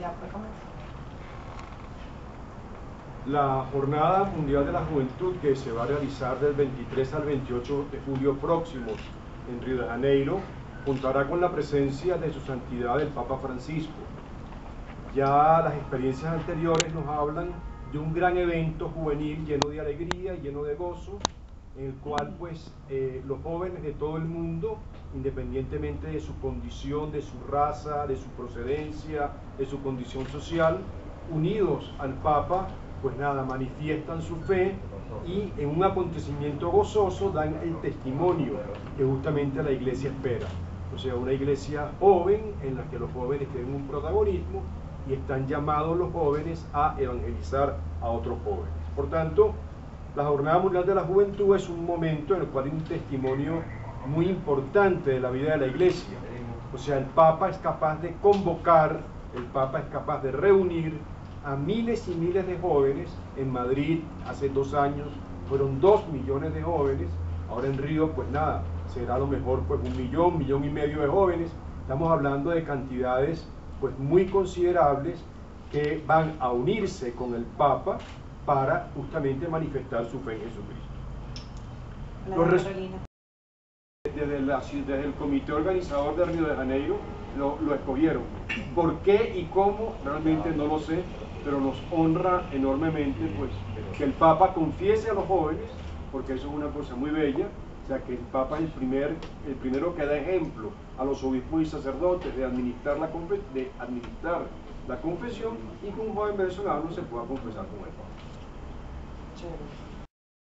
Ya puede comenzar. La Jornada Mundial de la Juventud, que se va a realizar del 23 al 28 de julio próximos en Río de Janeiro, contará con la presencia de su santidad el Papa Francisco. Ya las experiencias anteriores nos hablan de un gran evento juvenil lleno de alegría, lleno de gozo, en el cual pues los jóvenes de todo el mundo, independientemente de su condición, de su raza, de su procedencia, de su condición social, unidos al Papa, pues nada, manifiestan su fe y en un acontecimiento gozoso dan el testimonio que justamente la iglesia espera. O sea, una iglesia joven en la que los jóvenes tienen un protagonismo y están llamados los jóvenes a evangelizar a otros jóvenes. Por tanto, la Jornada Mundial de la Juventud es un momento en el cual hay un testimonio muy importante de la vida de la iglesia. O sea, el Papa es capaz de convocar, el Papa es capaz de reunir a miles y miles de jóvenes. En Madrid hace 2 años fueron 2 millones de jóvenes, ahora en Río pues nada, será a lo mejor pues 1 millón, 1,5 millones de jóvenes. Estamos hablando de cantidades pues muy considerables que van a unirse con el Papa para justamente manifestar su fe en Jesucristo. Desde el comité organizador de Río de Janeiro lo escogieron. ¿Por qué y cómo? Realmente no lo sé, pero nos honra enormemente pues que el Papa confiese a los jóvenes, porque eso es una cosa muy bella. O sea, que el Papa es el primero que da ejemplo a los obispos y sacerdotes de administrar la confesión, y que un joven venezolano se pueda confesar con el Papa.